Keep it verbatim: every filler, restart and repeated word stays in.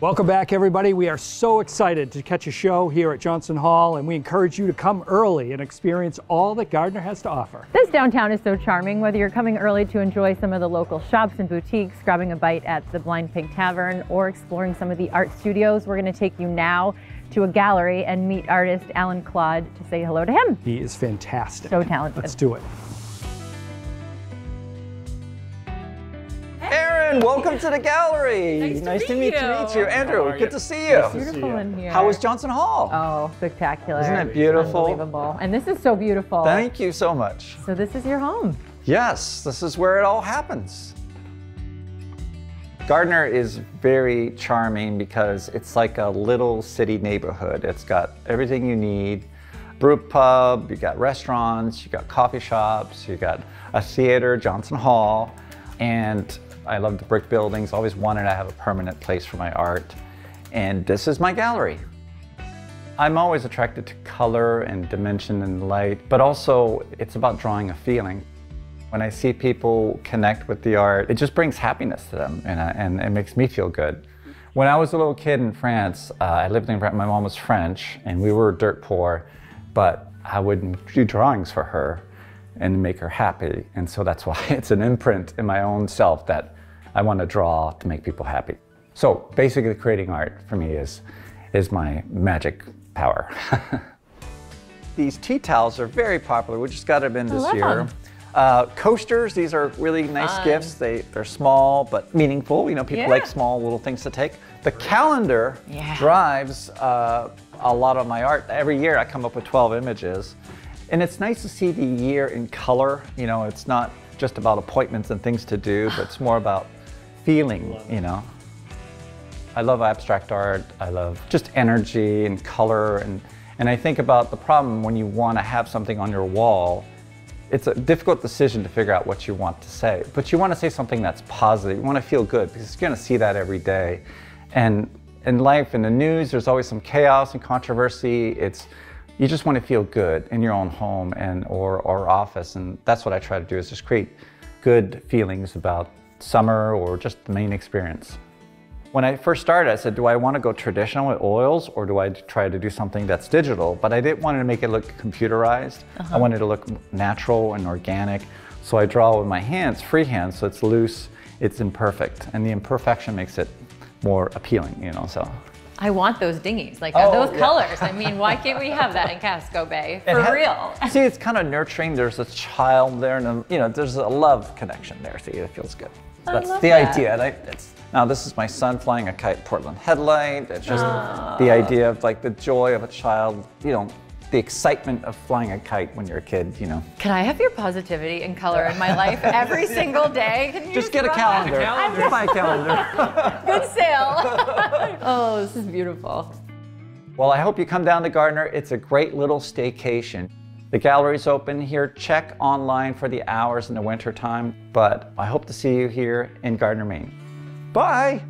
Welcome back, everybody. We are so excited to catch a show here at Johnson Hall, and we encourage you to come early and experience all that Gardiner has to offer. This downtown is so charming, whether you're coming early to enjoy some of the local shops and boutiques, grabbing a bite at the Blind Pig Tavern, or exploring some of the art studios. We're going to take you now to a gallery and meet artist Alan Claude to say hello to him. He is fantastic. So talented. Let's do it. And welcome to the gallery. Nice to, nice to meet, meet you. To meet you. Andrew, good to see you. Nice beautiful see you. In here. How was Johnson Hall? Oh, spectacular. Isn't that beautiful? Unbelievable. And this is so beautiful. Thank you so much. So this is your home. Yes, this is where it all happens. Gardiner is very charming because it's like a little city neighborhood. It's got everything you need. Brew pub, you got restaurants, you got coffee shops, you got a theater, Johnson Hall, and I love the brick buildings, always wanted to have a permanent place for my art. And this is my gallery. I'm always attracted to color and dimension and light, but also it's about drawing a feeling. When I see people connect with the art, it just brings happiness to them, and, uh, and it makes me feel good. When I was a little kid in France, uh, I lived in France, my mom was French, and we were dirt poor, but I would do drawings for her and make her happy. And so that's why it's an imprint in my own self that I want to draw to make people happy. So basically creating art for me is, is my magic power. These tea towels are very popular. We just got them in this year. Uh, coasters, these are really nice um, gifts. They, they're small but meaningful. You know, people yeah. like small little things to take. The calendar yeah. drives uh, a lot of my art. Every year I come up with twelve images. And it's nice to see the year in color. You know, it's not just about appointments and things to do, but it's more about feeling, you know. I love abstract art. I love just energy and color. And, and I think about the problem when you want to have something on your wall. It's a difficult decision to figure out what you want to say, but you want to say something that's positive. You want to feel good because you're going to see that every day. And in life, in the news, there's always some chaos and controversy. It's You just want to feel good in your own home and or, or office, and that's what I try to do, is just create good feelings about summer or just the Maine experience. When I first started, I said, do I want to go traditional with oils, or do I try to do something that's digital? But I didn't want to make it look computerized. Uh-huh. I wanted to look natural and organic. So I draw with my hands, freehand, so it's loose, it's imperfect, and the imperfection makes it more appealing, you know, so. I want those dinghies, like oh, those yeah. colors. I mean, why can't we have that in Casco Bay, for has, real? See, it's kind of nurturing. There's a child there, and a, you know, there's a love connection there. See, it feels good. So that's the that. idea. I, it's, now, this is my son flying a kite, Portland Headlight. It's just oh. the idea of like the joy of a child, you know, the excitement of flying a kite when you're a kid, you know. Can I have your positivity and color in my life every single day? Can you just get a calendar. a calendar. Just buy a calendar. Good sale. Oh, this is beautiful. Well, I hope you come down to Gardiner. It's a great little staycation. The gallery's open here. Check online for the hours in the wintertime, but I hope to see you here in Gardiner, Maine. Bye.